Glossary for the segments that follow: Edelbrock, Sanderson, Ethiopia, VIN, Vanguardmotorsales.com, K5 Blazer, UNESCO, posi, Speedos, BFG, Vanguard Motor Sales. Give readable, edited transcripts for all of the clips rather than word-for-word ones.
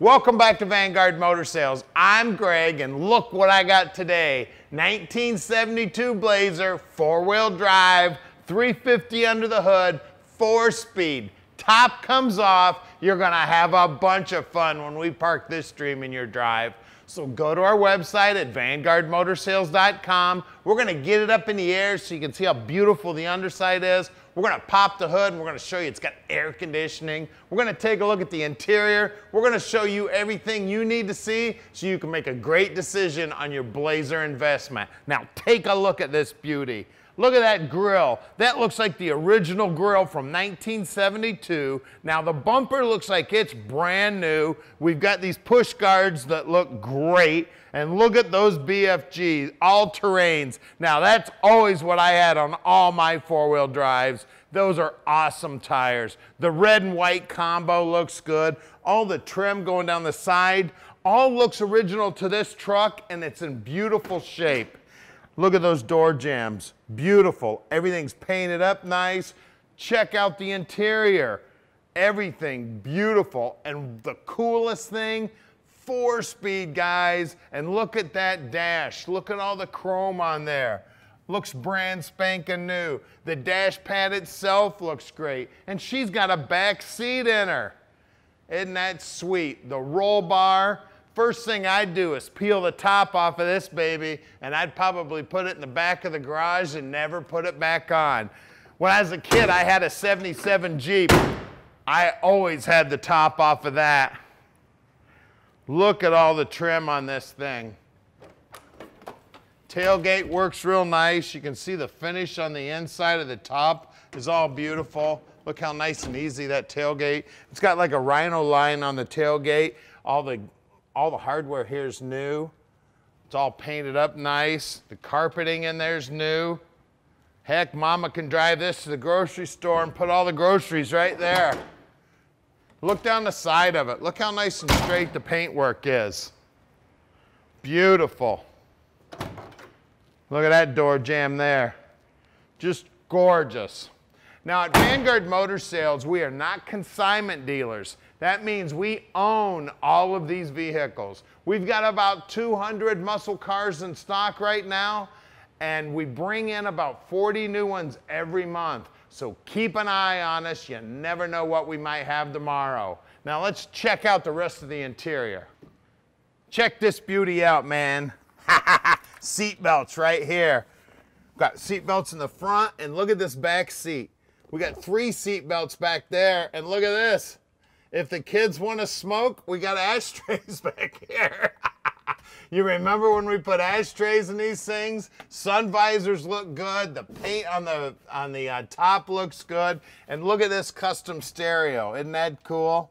Welcome back to Vanguard Motor Sales. I'm Greg, and look what I got today. 1972 Blazer, four-wheel drive, 350 under the hood, 4-speed. Top comes off. You're gonna have a bunch of fun when we park this dream in your drive. So go to our website at VanguardMotorsales.com. We're gonna get it up in the air so you can see how beautiful the underside is. We're gonna pop the hood and we're gonna show you it's got air conditioning. We're gonna take a look at the interior. We're gonna show you everything you need to see so you can make a great decision on your Blazer investment. Now take a look at this beauty. Look at that grille. That looks like the original grille from 1972. Now the bumper looks like it's brand new. We've got these push guards that look great. And look at those BFGs, all terrains. Now that's always what I had on all my four-wheel drives. Those are awesome tires. The red and white combo looks good. All the trim going down the side, all looks original to this truck, and it's in beautiful shape. Look at those door jambs, beautiful. Everything's painted up nice. Check out the interior. Everything beautiful. And the coolest thing, 4-speed, guys. And look at that dash. Look at all the chrome on there. Looks brand spanking new. The dash pad itself looks great. And she's got a back seat in her. Isn't that sweet? The roll bar. First thing I'd do is peel the top off of this baby, and I'd probably put it in the back of the garage and never put it back on. When I was a kid, I had a 77 Jeep. I always had the top off of that. Look at all the trim on this thing. Tailgate works real nice. You can see the finish on the inside of the top is all beautiful. Look how nice and easy that tailgate. It's got like a rhino line on the tailgate. All the hardware here is new. It's all painted up nice. The carpeting in there is new. Heck, Mama can drive this to the grocery store and put all the groceries right there. Look down the side of it. Look how nice and straight the paintwork is. Beautiful. Look at that door jamb there. Just gorgeous. Now at Vanguard Motor Sales, we are not consignment dealers. That means we own all of these vehicles. We've got about 200 muscle cars in stock right now, and we bring in about 40 new ones every month. So keep an eye on us. You never know what we might have tomorrow. Now let's check out the rest of the interior. Check this beauty out, man. Seat belts right here. Got seat belts in the front, and look at this back seat. We got 3 seat belts back there, and look at this. If the kids want to smoke, we got ashtrays back here. You remember when we put ashtrays in these things? Sun visors look good. The paint on the top looks good. And look at this custom stereo. Isn't that cool?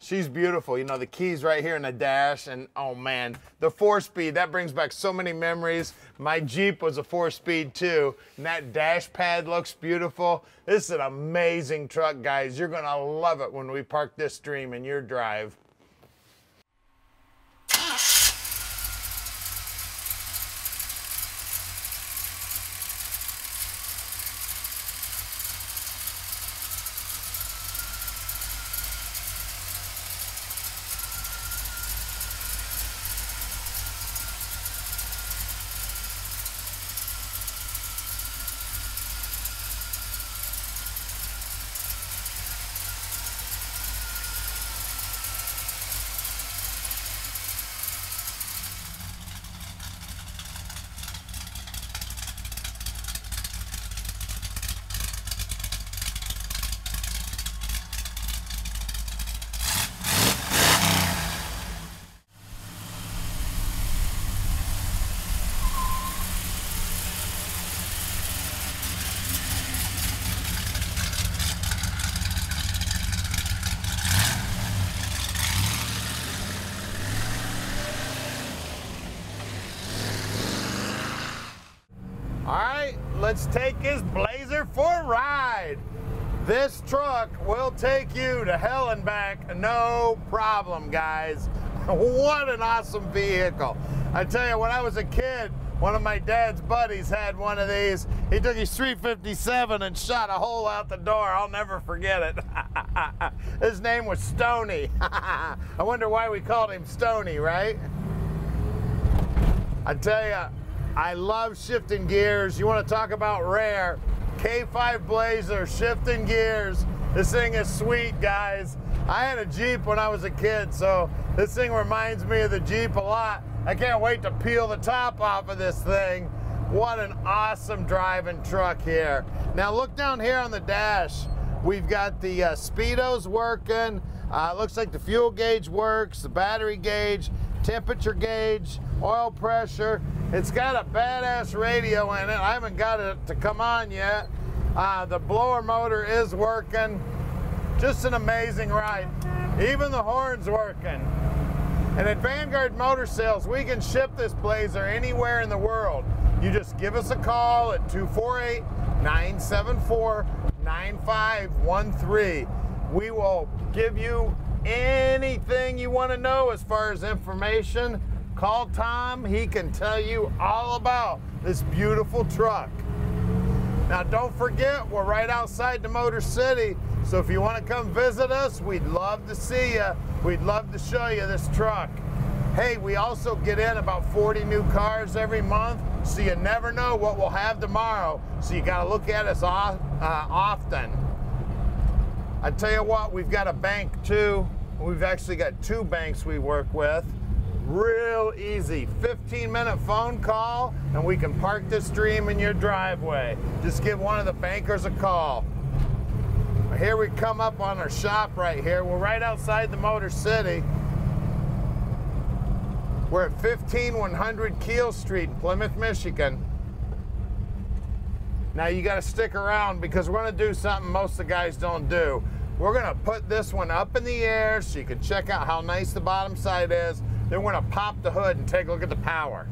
She's beautiful. You know, the keys right here in the dash. And oh man, the 4-speed, that brings back so many memories. My Jeep was a 4-speed too. And that dash pad looks beautiful. This is an amazing truck, guys. You're gonna love it when we park this dream in your drive. Let's take his Blazer for a ride. This truck will take you to hell and back, no problem, guys. What an awesome vehicle. I tell you, when I was a kid, One of my dad's buddies had one of these. He took his .357 and shot a hole out the door. I'll never forget it. His name was Stoney. I wonder why we called him Stoney, right? I tell you, I love shifting gears. You want to talk about rare? K5 Blazer, shifting gears. This thing is sweet, guys. I had a Jeep when I was a kid, so this thing reminds me of the Jeep a lot. I can't wait to peel the top off of this thing. What an awesome driving truck here. Now look down here on the dash. We've got the Speedos working. It looks like the fuel gauge works, the battery gauge, temperature gauge, oil pressure. It's got a badass radio in it. I haven't got it to come on yet. The blower motor is working. Just an amazing ride. Even the horn's working. And at Vanguard Motor Sales, we can ship this Blazer anywhere in the world. You just give us a call at 248-974-9513. We will give you anything you want to know as far as information. Call Tom, he can tell you all about this beautiful truck. Now don't forget, we're right outside the Motor City, so if you want to come visit us, we'd love to see you. We'd love to show you this truck. Hey, we also get in about 40 new cars every month, so you never know what we'll have tomorrow, so you got to look at us often. I tell you what, we've got a bank too. We've actually got two banks we work with. Real easy, 15-minute phone call and we can park this dream in your driveway. Just give one of the bankers a call. Here we come up on our shop right here. We're right outside the Motor City. We're at 15100 Keel Street, Plymouth, Michigan. Now you got to stick around because we're going to do something most of the guys don't do. We're going to put this one up in the air so you can check out how nice the bottom side is. Then we're gonna pop the hood and take a look at the power.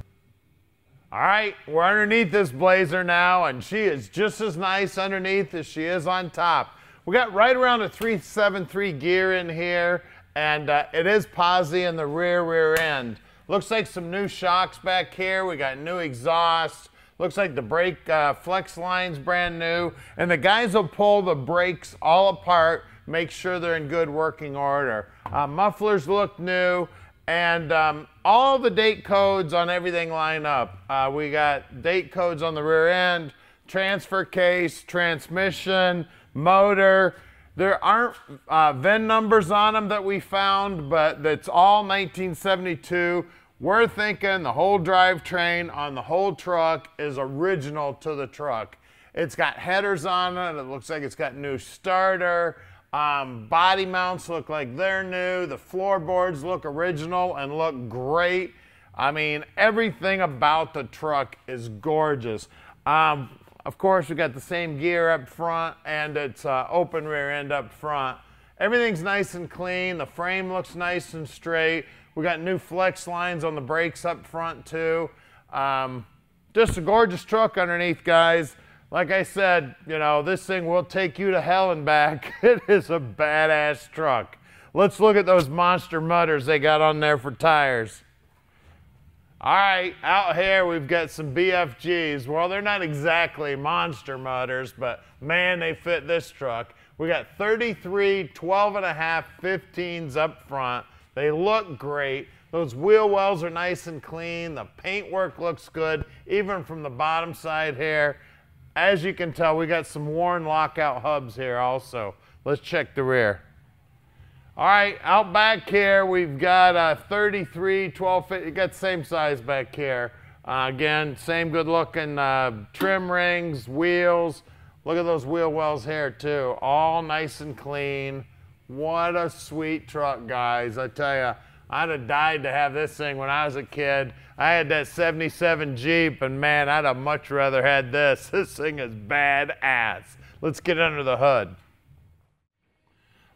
All right, we're underneath this Blazer now, and she is just as nice underneath as she is on top. We got right around a 373 gear in here, and it is posi in the rear end. Looks like some new shocks back here. We got new exhaust. Looks like the brake flex line's brand new, and the guys will pull the brakes all apart, make sure they're in good working order. Mufflers look new. And all the date codes on everything line up. We got date codes on the rear end, transfer case, transmission, motor. There aren't VIN numbers on them that we found, but that's all 1972. We're thinking the whole drivetrain on the whole truck is original to the truck. It's got headers on it. It looks like it's got new starter. Body mounts look like they're new. The floorboards look original and look great. I mean, everything about the truck is gorgeous. Of course, we got the same gear up front and it's open rear end up front. Everything's nice and clean. The frame looks nice and straight. We got new flex lines on the brakes up front too. Just a gorgeous truck underneath, guys. Like I said, you know, this thing will take you to hell and back. It is a badass truck. Let's look at those monster mudders they got on there for tires. All right, out here we've got some BFGs. Well, they're not exactly monster mudders, but man, they fit this truck. We got 33 12.5 15s up front. They look great. Those wheel wells are nice and clean. The paintwork looks good, even from the bottom side here. As you can tell, we got some worn lockout hubs here also. Let's check the rear. All right, out back here, we've got a 33, 12, you got the same size back here. Again, same good looking trim rings, wheels. Look at those wheel wells here too, all nice and clean. What a sweet truck, guys. I tell you, I'd have died to have this thing when I was a kid. I had that 77 Jeep, and man, I'd have much rather had this. This thing is badass. Let's get under the hood.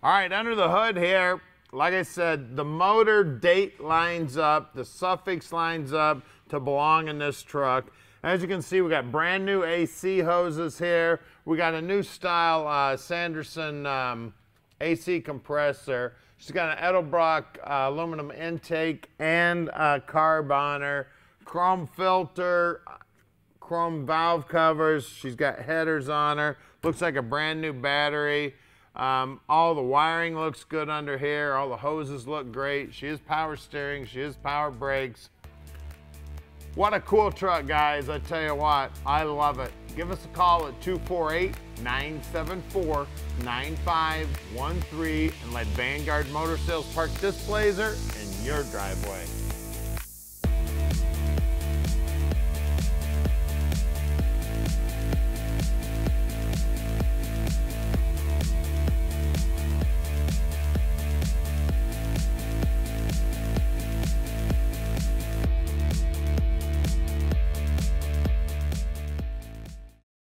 All right, under the hood here, like I said, the motor date lines up, the suffix lines up to belong in this truck. As you can see, we got brand new AC hoses here. We got a new style Sanderson AC compressor. She's got an Edelbrock aluminum intake and carb on her. chrome filter, chrome valve covers. She's got headers on her. Looks like a brand new battery. All the wiring looks good under here. All the hoses look great. She is power steering. She is power brakes. What a cool truck, guys. I tell you what, I love it. Give us a call at 248-974-9513 and let Vanguard Motor Sales park this Blazer in your driveway.